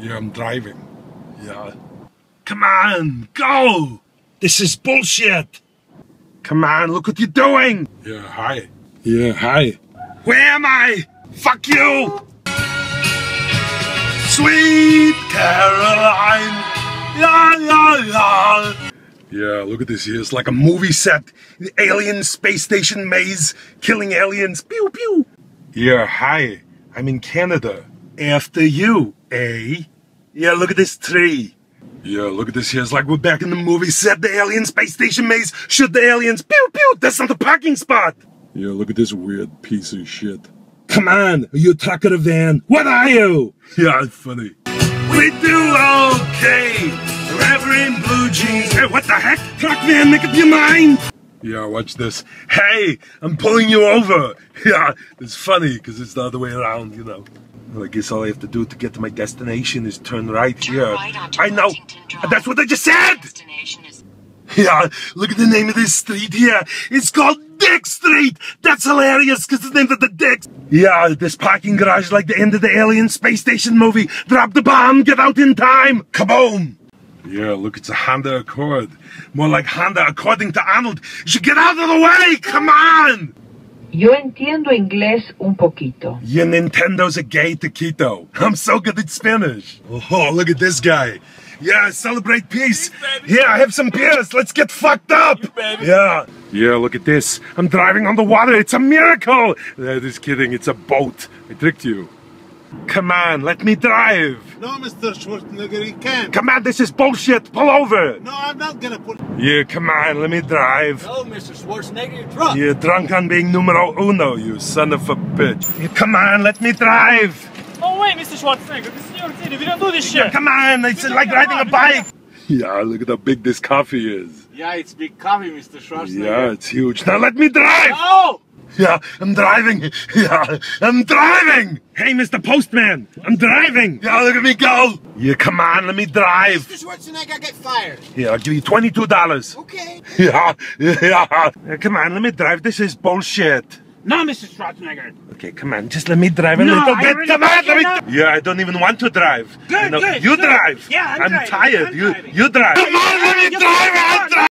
Yeah, I'm driving. Yeah. Come on, go! This is bullshit! Come on, look what you're doing! Yeah, hi. Yeah, hi. Where am I? Fuck you! Sweet Caroline! La la la! Yeah, look at this here. It's like a movie set. The alien space station maze, killing aliens. Pew pew! Yeah, hi. I'm in Canada. After you, eh? Yeah, look at this tree. Yeah, look at this here. It's like we're back in the movie set. The alien space station maze. Shoot the aliens. Pew pew! That's not the parking spot! Yeah, look at this weird piece of shit. Come on, are you a truck or a van? What are you? Yeah, it's funny. We do okay. Reverend Blue Jeans. Hey, what the heck? Truck, van, make up your mind. Yeah, watch this. Hey, I'm pulling you over. Yeah, it's funny because it's the other way around, you know. Well, I guess all I have to do to get to my destination is turn right here. I know. That's what I just said. Yeah, look at the name of this street here. It's called Dick Street! That's hilarious, because it's named after the dicks! Yeah, this parking garage like the end of the Alien Space Station movie. Drop the bomb, get out in time! Kaboom! Yeah, look, it's a Honda Accord. More like Honda, according to Arnold. You should get out of the way! Come on! Yo entiendo inglés un poquito. Your Nintendo's a gay taquito. I'm so good at Spanish. Oh, look at this guy. Yeah, celebrate peace. Yeah, I have some beers. Let's get fucked up. Yeah. Yeah, look at this. I'm driving on the water. It's a miracle. No, just kidding. It's a boat. I tricked you. Come on, let me drive. No, Mr. Schwarzenegger, you can't. Come on, this is bullshit. Pull over. No, I'm not gonna pull. Yeah, come on, let me drive. No, Mr. Schwarzenegger, you're drunk. You're drunk on being numero uno, you son of a bitch. Yeah, come on, let me drive. No way, Mr. Schwarzenegger, this is New York City, we don't do this shit. Come on, it's like riding a bike. Yeah, look at how big this coffee is. Yeah, it's big coffee, Mr. Schwarzenegger. Yeah, it's huge. Now let me drive! No! Yeah, I'm driving. Yeah, I'm driving! Hey, Mr. Postman, I'm driving! Yeah, look at me go! Yeah, come on, let me drive! Mr. Schwarzenegger, get fired! Yeah, I'll give you $22. Okay. Yeah, come on, let me drive, this is bullshit. No, Mr. Schwarzenegger. Okay, come on, just let me drive a little bit. Come on, let me. Yeah, I don't even want to drive. Good, you know, good. You drive. Yeah, I'm tired. I'm driving. You drive. Come on, let me drive.